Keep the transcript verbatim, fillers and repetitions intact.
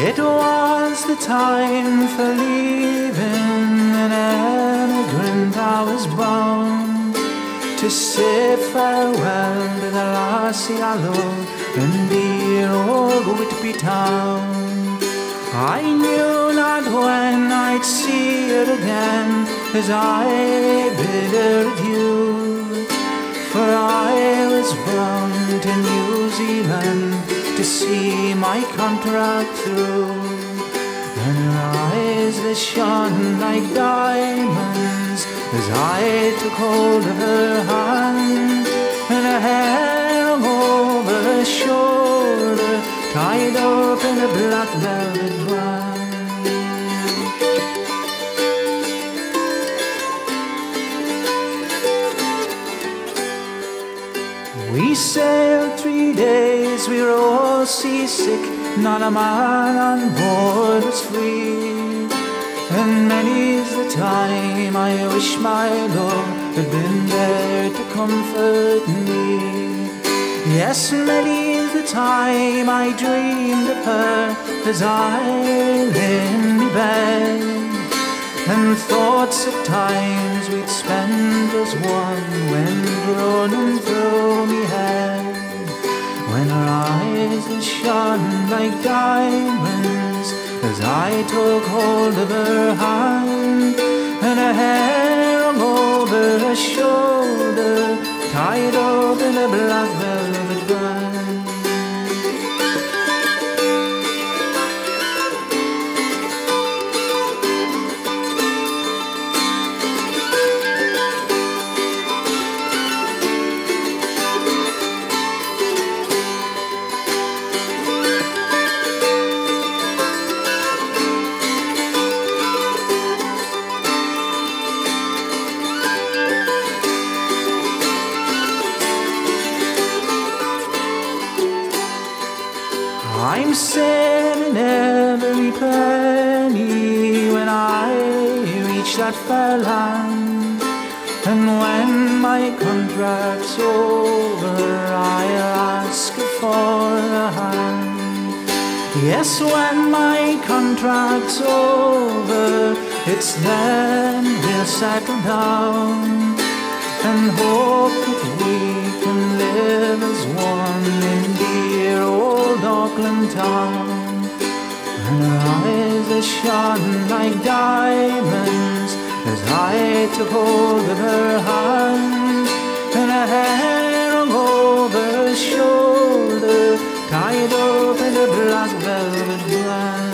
It was the time for leaving, an emigrant I was bound, to say farewell to the lassie I loved in dear old Whitby town. I knew not when I'd see her again as I bid her adieu, for I was bound to New Zealand to see my contract through. And her eyes that shone like diamonds as I took hold of her hand, and her hair over her shoulder tied up in a black velvet band. We sailed three days, we were all seasick, not a man on board was free. And many's the time I wish my love had been there to comfort me. Yes, many's the time I dreamed of her as I lay in bed, and thoughts of times we'd spend as one when running through me head. When her eyes had shone like diamonds as I took hold of her hand, and her hair over her shoulder tied up in a black velvet band. I'm saving every penny when I reach that fair land, and when my contract's over I'll ask for a hand. Yes, when my contract's over it's then we'll settle down, and hope that we can live as one in dear old Auckland town. And her eyes that shone like diamonds as I took hold of her hand, and her hair hung over her shoulder tied up in a black velvet band.